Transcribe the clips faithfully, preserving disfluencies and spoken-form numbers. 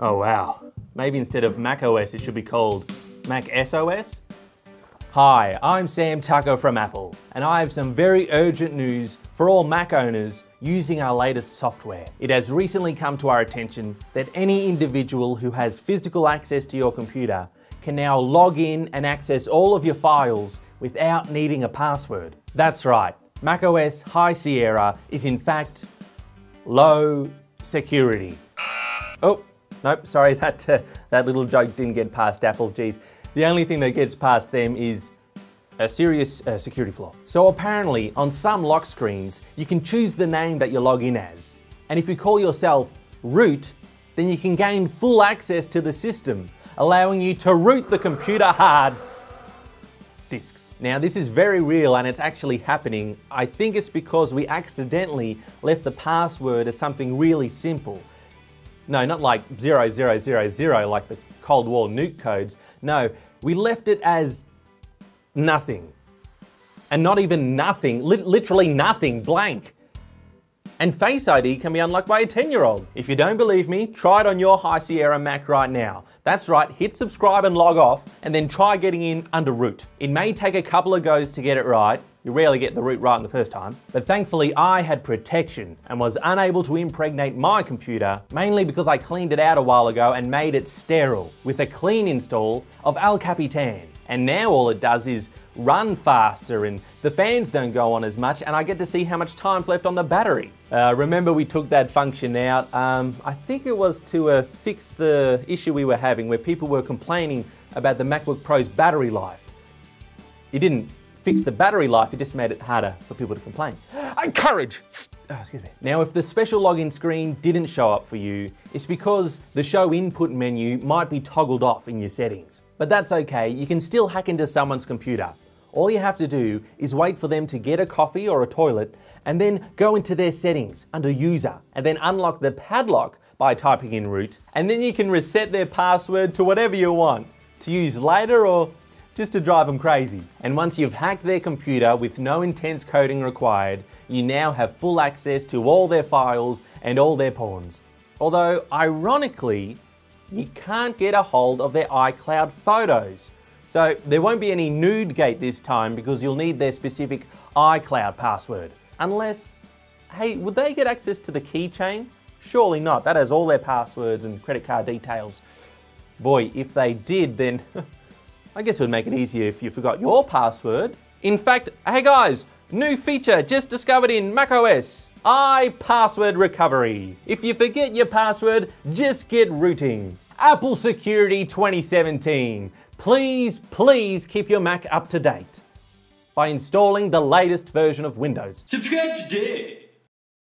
Oh wow, maybe instead of macOS it should be called macOS? Hi, I'm Sam Tucker from Apple, and I have some very urgent news for all Mac owners using our latest software. It has recently come to our attention that any individual who has physical access to your computer can now log in and access all of your files without needing a password. That's right, macOS High Sierra is in fact low security. Oh, nope, sorry, that, uh, that little joke didn't get past Apple, geez. The only thing that gets past them is a serious uh, security flaw. So apparently, on some lock screens, you can choose the name that you log in as. And if you call yourself root, then you can gain full access to the system, allowing you to root the computer hard disks. Now this is very real and it's actually happening. I think it's because we accidentally left the password as something really simple. No, not like zero, zero, zero, zero, like the Cold War nuke codes. No, we left it as nothing. And not even nothing, li literally nothing, blank. And Face I D can be unlocked by a ten year old. If you don't believe me, try it on your High Sierra Mac right now. That's right, hit subscribe and log off, and then try getting in under root. It may take a couple of goes to get it right. You rarely get the root right on the first time. But thankfully, I had protection and was unable to impregnate my computer, mainly because I cleaned it out a while ago and made it sterile with a clean install of El Capitan. And now all it does is run faster and the fans don't go on as much and I get to see how much time's left on the battery. Uh, remember we took that function out, um, I think it was to uh, fix the issue we were having where people were complaining about the MacBook Pro's battery life. It didn't fix the battery life, it just made it harder for people to complain. Encourage! Oh, excuse me. Now if the special login screen didn't show up for you, it's because the show input menu might be toggled off in your settings. But that's okay, you can still hack into someone's computer. All you have to do is wait for them to get a coffee or a toilet and then go into their settings under user and then unlock the padlock by typing in root and then you can reset their password to whatever you want to use later or just to drive them crazy. And once you've hacked their computer with no intense coding required, you now have full access to all their files and all their pawns. Although, ironically, you can't get a hold of their iCloud photos. So there won't be any NudeGate this time because you'll need their specific iCloud password. Unless, hey, would they get access to the keychain? Surely not, that has all their passwords and credit card details. Boy, if they did, then I guess it would make it easier if you forgot your password. In fact, hey guys, new feature just discovered in macOS, iPassword Recovery. If you forget your password, just get rooting. Apple Security twenty seventeen. Please, please keep your Mac up to date by installing the latest version of Windows. Subscribe today.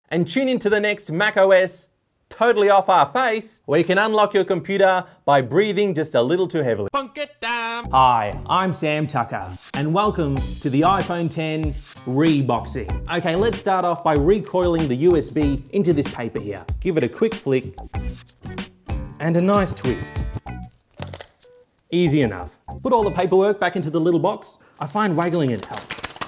And tune into the next macOS Totally Off Our Face, where you can unlock your computer by breathing just a little too heavily. Punk it down. Hi, I'm Sam Tucker, and welcome to the iPhone ten reboxing. Okay, let's start off by recoiling the U S B into this paper here. Give it a quick flick and a nice twist. Easy enough. Put all the paperwork back into the little box. I find waggling it helps.